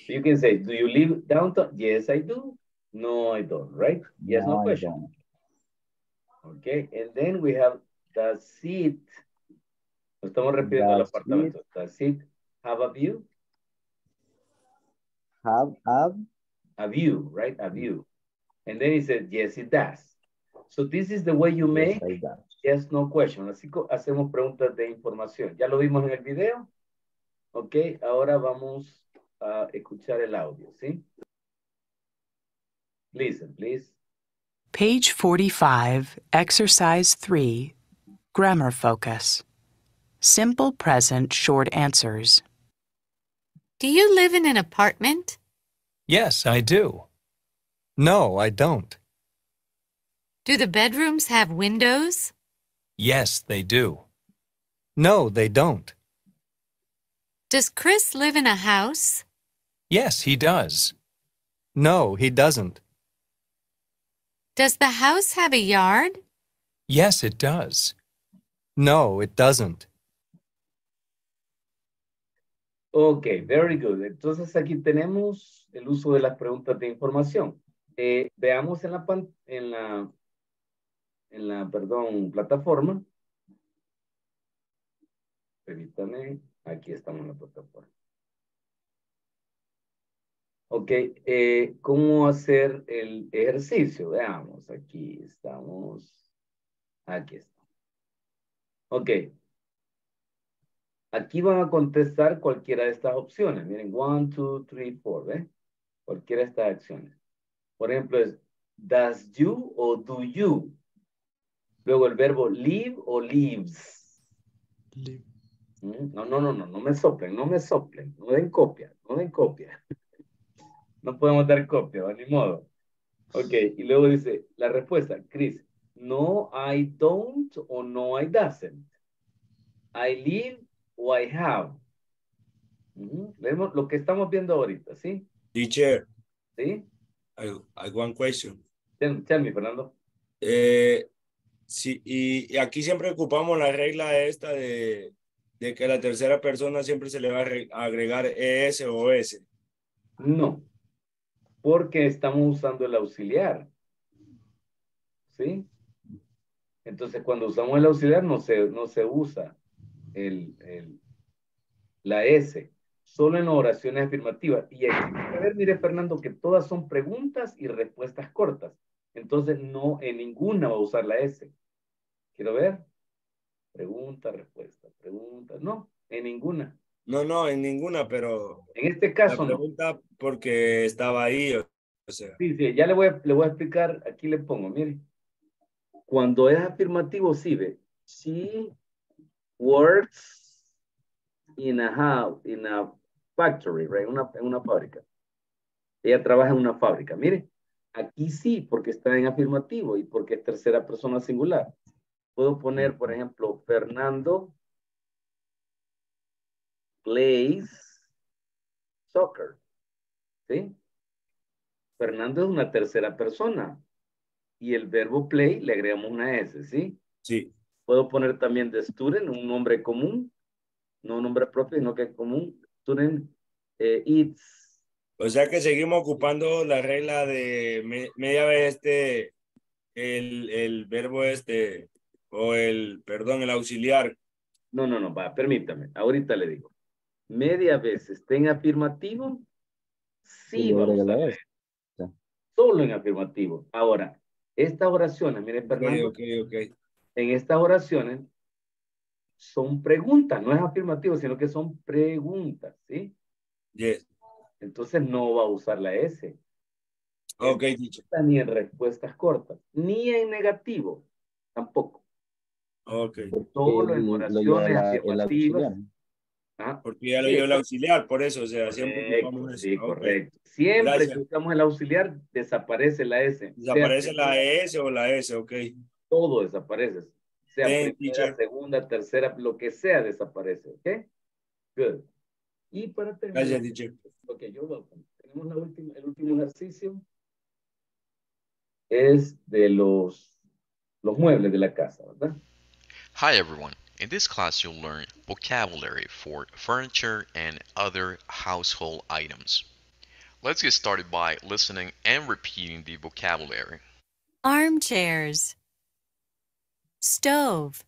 So you can say, do you live downtown? Yes, I do. No, I don't, right? Yes, no, no question. Okay, and then we have, does it, estamos repitiendo el apartamento. Does it have a view? Have? A view, right? A view. And then he said, yes, it does. So this is the way you make, yes, no question. Así que hacemos preguntas de información. Ya lo vimos en el video. Ok, ahora vamos a escuchar el audio, ¿sí? Listen, please. Page 45, exercise 3, grammar focus. Simple present short answers. Do you live in an apartment? Yes, I do. No, I don't. Do the bedrooms have windows? Yes, they do. No, they don't. Does Chris live in a house? Yes, he does. No, he doesn't. Does the house have a yard? Yes, it does. No, it doesn't. Okay, very good. Entonces aquí tenemos el uso de las preguntas de información. Veamos en la plataforma. Permítame, aquí estamos en la plataforma. Ok, ¿cómo hacer el ejercicio? Veamos, aquí estamos. Aquí estamos. Ok. Aquí van a contestar cualquiera de estas opciones. Miren, 1, 2, 3, 4, ¿ven? Cualquiera de estas acciones. Por ejemplo, es does you o do you. Luego el verbo live o lives. Live. No me soplen, no me soplen. No den copia, no den copia. No podemos dar copia, ¿no? Ni modo. Ok, y luego dice la respuesta, Chris, no, I don't o no, I doesn't. I live o I have. Leemos lo que estamos viendo ahorita, ¿sí? Teacher. ¿Sí? I one question. Tell me, Fernando. Sí, y aquí siempre ocupamos la regla esta de que a la tercera persona siempre se le va a agregar ES o S. No. Porque estamos usando el auxiliar, ¿sí? Entonces, cuando usamos el auxiliar no se usa la S, solo en oraciones afirmativas. Y aquí, a ver, mire, Fernando, que todas son preguntas y respuestas cortas. Entonces, no en ninguna va a usar la S. Quiero ver. Pregunta, respuesta, pregunta. No, en ninguna. No, en ninguna, pero... En este caso no. La pregunta no, porque estaba ahí, o sea. Sí, ya le voy a explicar, aquí le pongo, mire. Cuando es afirmativo, sí, ve. She works in a house, in a factory, right? En una fábrica. Ella trabaja en una fábrica, mire. Aquí sí, porque está en afirmativo y porque es tercera persona singular. Puedo poner, por ejemplo, Fernando... plays soccer, ¿sí? Fernando es una tercera persona y el verbo play le agregamos una S, ¿sí? Sí. Puedo poner también de student, un nombre común, no un nombre propio, sino que es común, student, it's. O sea que seguimos ocupando la regla de media vez el verbo el auxiliar. No, va, permítame, ahorita le digo. Media vez está en afirmativo, sí, vamos a ver. Solo en afirmativo. Ahora, estas oraciones, miren, Fernando. Okay. En estas oraciones son preguntas, no es afirmativo, sino que son preguntas, ¿sí? Yes. Entonces no va a usar la S. Ok, teacher. Ni en respuestas cortas, ni en negativo, tampoco. Ok. Solo en oraciones afirmativas. ¿Ah? Porque ya lo lleva el auxiliar, por eso, o sea, siempre vamos a decir. Sí, correcto. Okay. Siempre que usamos el auxiliar, desaparece la S. Desaparece la S o la S, ok. Todo desaparece. Sea primera, segunda, tercera, lo que sea desaparece, ok. Good. Y para terminar, gracias, okay, tenemos la última, el último ejercicio. Es de los muebles de la casa, ¿verdad? Hi everyone. In this class you'll learn vocabulary for furniture and other household items. Let's get started by listening and repeating the vocabulary. Armchairs, stove,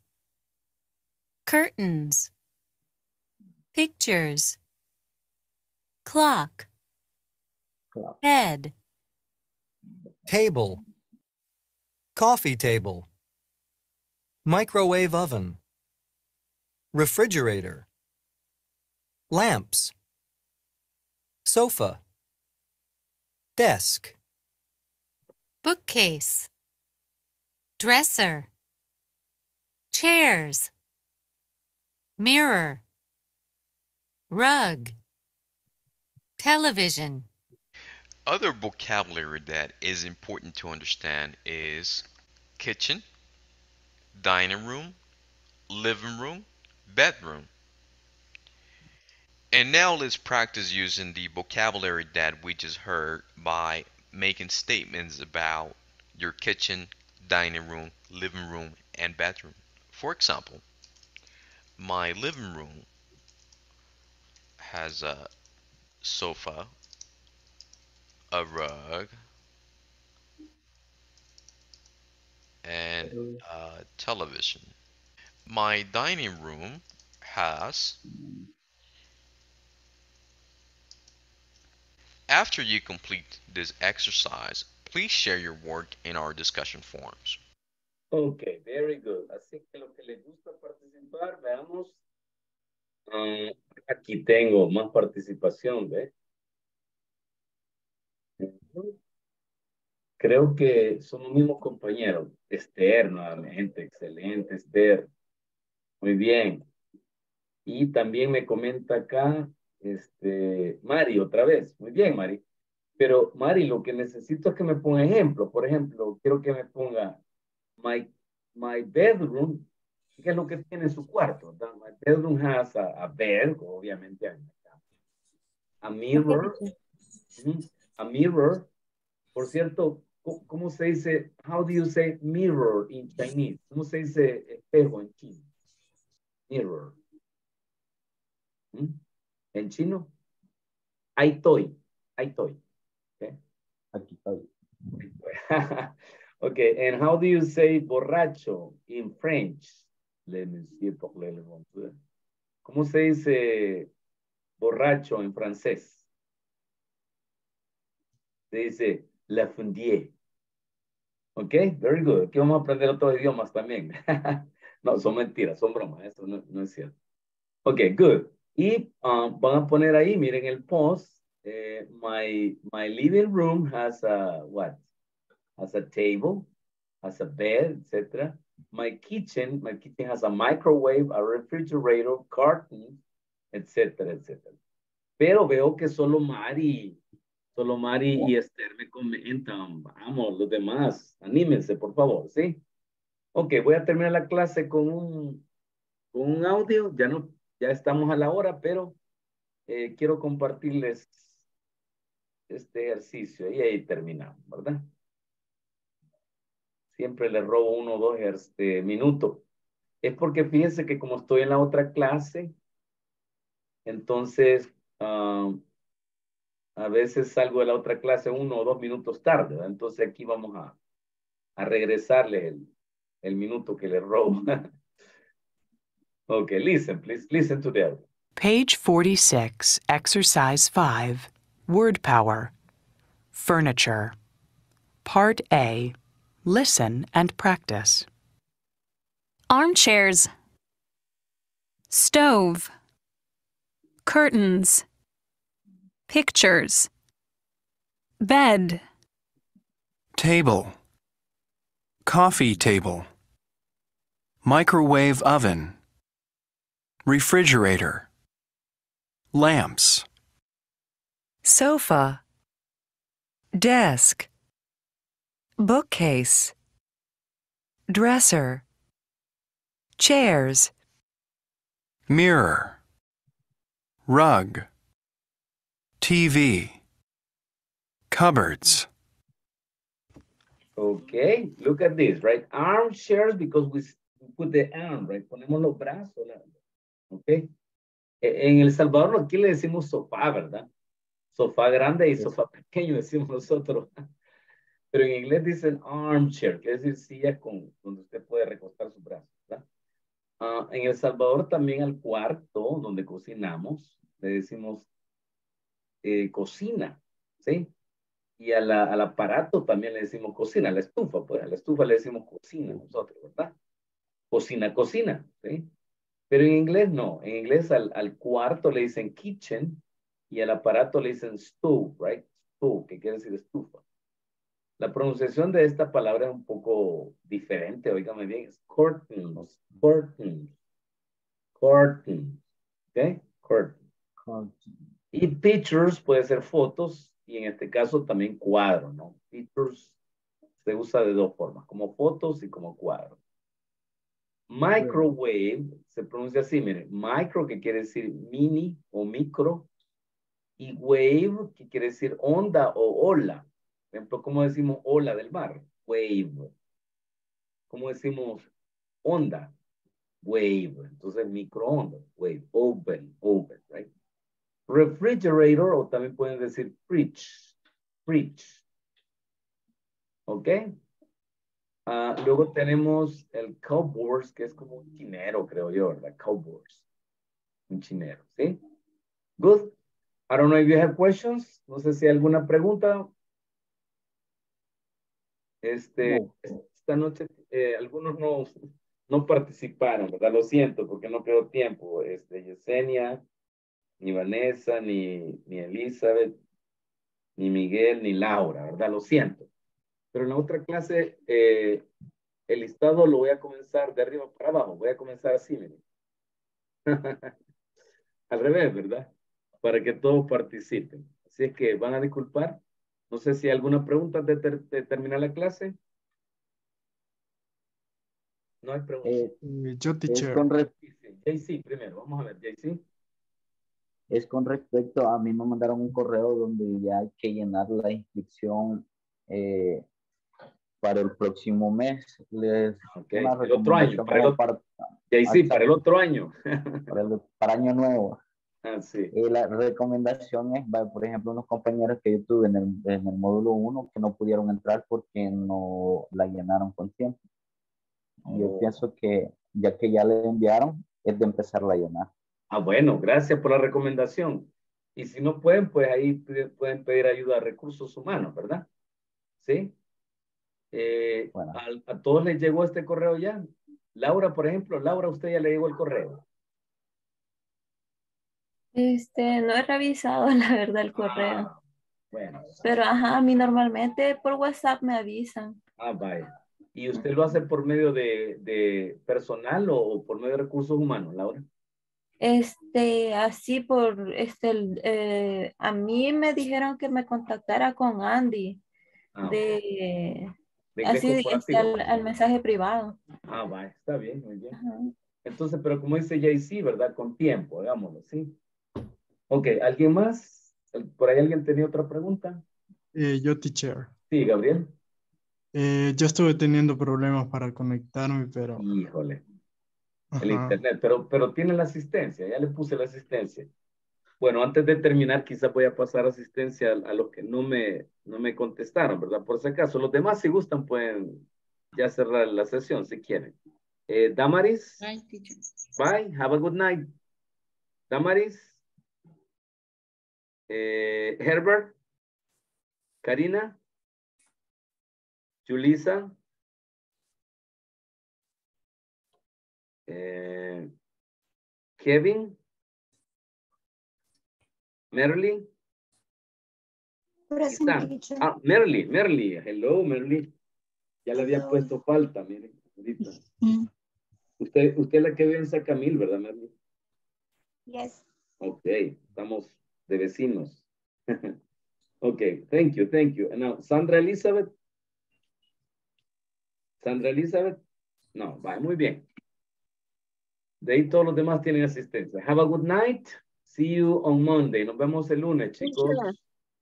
curtains, pictures, clock, bed, table, coffee table, microwave oven, refrigerator, lamps, sofa, desk, bookcase, dresser, chairs, mirror, rug, television. Other vocabulary that is important to understand is kitchen, dining room, living room, bedroom. And now let's practice using the vocabulary that we just heard by making statements about your kitchen, dining room, living room, and bedroom. For example, my living room has a sofa, a rug, and a television. My dining room has, after you complete this exercise, please share your work in our discussion forums. Okay, very good. Así que lo que les gusta participar, veamos. Aquí tengo más participación, ¿ve? Creo que son los mismos compañeros. Esther, nuevamente, excelente, Esther. Muy bien. Y también me comenta acá, Mari, otra vez. Muy bien, Mari. Pero, Mari, lo que necesito es que me ponga ejemplo. Por ejemplo, quiero que me ponga my bedroom, que es lo que tiene en su cuarto. ¿Verdad? My bedroom has a bed, obviamente, a mirror. A mirror. Por cierto, ¿cómo se dice? How do you say mirror in Chinese? ¿Cómo se dice espejo en chino? Mirror. ¿En chino? Ahí estoy. Okay. Aquí estoy. Okay, and how do you say borracho in French? ¿Cómo se dice borracho en francés? Se dice la fundier. Ok, very good. Aquí vamos a aprender otros idiomas también. No, son mentiras, son bromas. Eso no es cierto. Ok, good. Y van a poner ahí, miren el post. My living room has a, what? Has a table, has a bed, etc. My kitchen has a microwave, a refrigerator, curtain, etc., etc. Pero veo que solo Mari y Esther me comentan. Vamos, los demás, anímense, por favor, ¿sí? Ok, voy a terminar la clase con un audio. Ya estamos a la hora, pero quiero compartirles este ejercicio. Y ahí terminamos, ¿verdad? Siempre les robo 1 o 2 minutos. Es porque fíjense que como estoy en la otra clase, entonces... a veces salgo de la otra clase 1 o 2 minutos tarde, ¿verdad? Entonces aquí vamos a regresarle el minuto que le robo. Okay, listen, please. Listen to that. Page 46, exercise 5, word power, furniture. Part A, listen and practice. Armchairs, stove, curtains, pictures, bed, Table. Coffee table. Microwave oven. Refrigerator. Lamps. Sofa. Desk. Bookcase. Dresser. Chairs. Mirror. Rug. TV. Cupboards. Okay, look at this, right? Armchairs, because we put the arm, right? Ponemos los brazos, okay? En El Salvador aquí le decimos sofá, ¿verdad? Sofá grande y sofá pequeño decimos nosotros. Pero en inglés dicen armchair, que es decir silla con donde usted puede recostar sus brazos, ¿verdad? En El Salvador también al cuarto donde cocinamos le decimos cocina, ¿sí? Y a al aparato también le decimos cocina, a la estufa, pues a la estufa le decimos cocina nosotros, ¿verdad? Cocina, cocina, ¿sí? Pero en inglés no, en inglés al cuarto le dicen kitchen y al aparato le dicen stove, right? Stove, que quiere decir estufa. La pronunciación de esta palabra es un poco diferente, oígame bien, es curtain, curtain, curtain, ¿ok? Curtain. Curtain. Y pictures puede ser fotos y en este caso también cuadro, ¿no? Pictures se usa de dos formas, como fotos y como cuadro. Microwave se pronuncia así, miren, micro que quiere decir mini o micro y wave que quiere decir onda o ola. Por ejemplo, ¿cómo decimos ola del mar? Wave. ¿Cómo decimos onda? Wave. Entonces microondas, wave, open, open, right? Refrigerator o también pueden decir fridge, fridge. ¿Ok? Luego tenemos el cupboards, que es como un chinero, creo yo, ¿verdad? Cupboards. Un chinero, ¿sí? Good. I don't know if you have questions. No sé si hay alguna pregunta. Esta noche algunos no participaron, ¿verdad? Lo siento porque no quedó tiempo. Yesenia, ni Vanessa, ni Elizabeth, ni Miguel, ni Laura, ¿verdad? Lo siento. Pero en la otra clase el listado lo voy a comenzar de arriba para abajo. Voy a comenzar así, miren. Al revés, ¿verdad? Para que todos participen. Así es que van a disculpar. No sé si hay alguna pregunta de terminar la clase. No hay preguntas. Yo, teacher. JC primero, vamos a ver, JC. Es con respecto, a mí me mandaron un correo donde ya hay que llenar la inscripción para el próximo mes. Okay. El otro año. Para el otro año. Para año nuevo. Ah, sí. La recomendación es, por ejemplo, unos compañeros que yo tuve en el módulo 1 que no pudieron entrar porque no la llenaron con tiempo. Oh. Yo pienso que ya le enviaron, es de empezarla a llenar. Ah, bueno, gracias por la recomendación. Y si no pueden, pues ahí pueden pedir ayuda a recursos humanos, ¿verdad? ¿Sí? Bueno. A todos les llegó este correo ya. Laura, por ejemplo. Laura, ¿usted ya le llegó el correo? No he revisado, la verdad, el correo. Bueno. Pero, a mí normalmente por WhatsApp me avisan. Ah, vaya. ¿Y usted lo hace por medio de personal o por medio de recursos humanos, Laura? Así por, a mí me dijeron que me contactara con Andy. Ah, de así, al mensaje privado. Ah, va, está bien, muy bien. Ajá. Entonces, pero como dice JC, ¿verdad? Con tiempo, hagámoslo, ¿sí? Ok, ¿alguien más? ¿Por ahí alguien tenía otra pregunta? Yo, teacher. Sí, Gabriel. Yo estuve teniendo problemas para conectarme, pero... Híjole. El internet, pero tiene la asistencia, ya le puse la asistencia. Bueno, antes de terminar, quizás voy a pasar asistencia a los que no me contestaron, ¿verdad? Por si acaso, los demás si gustan pueden ya cerrar la sesión si quieren. Damaris. Bye, teacher. Bye, have a good night. Damaris. Herbert. Karina. Julissa. Kevin, Merly, Present teacher. Ah, Merly. Hello, Merly. Ya le había puesto falta, miren. Ahorita. Usted es la que vive en Sacamil, ¿verdad, Merly? Yes. Ok, estamos de vecinos. Ok, thank you. And now, Sandra Elizabeth. Sandra Elizabeth. No, va, muy bien. De ahí todos los demás tienen asistencia. Have a good night. See you on Monday. Nos vemos el lunes, chicos.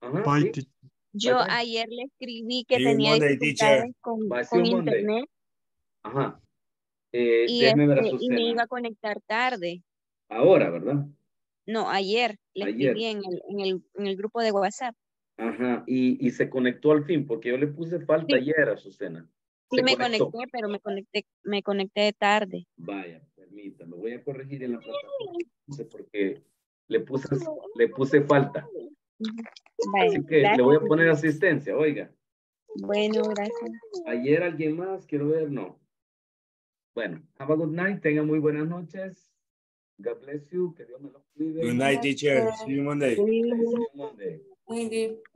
Ajá, bye, ¿sí? Yo bye. Ayer le escribí que tenía dificultades con internet. Ajá. Y me iba a conectar tarde. Ahora, ¿verdad? No, ayer. Le escribí en el grupo de WhatsApp. Ajá. Y se conectó al fin, porque yo le puse falta ayer a Azucena. Sí, me conecté, pero me conecté tarde. Vaya, permítame, voy a corregir en la plataforma porque le puse falta. Vale, así que gracias. Le voy a poner asistencia, oiga. Bueno, gracias. Ayer alguien más, quiero ver, no. Bueno, have a good night, tengan muy buenas noches. God bless you, que Dios me los cuide. Good night, teacher. See you Monday.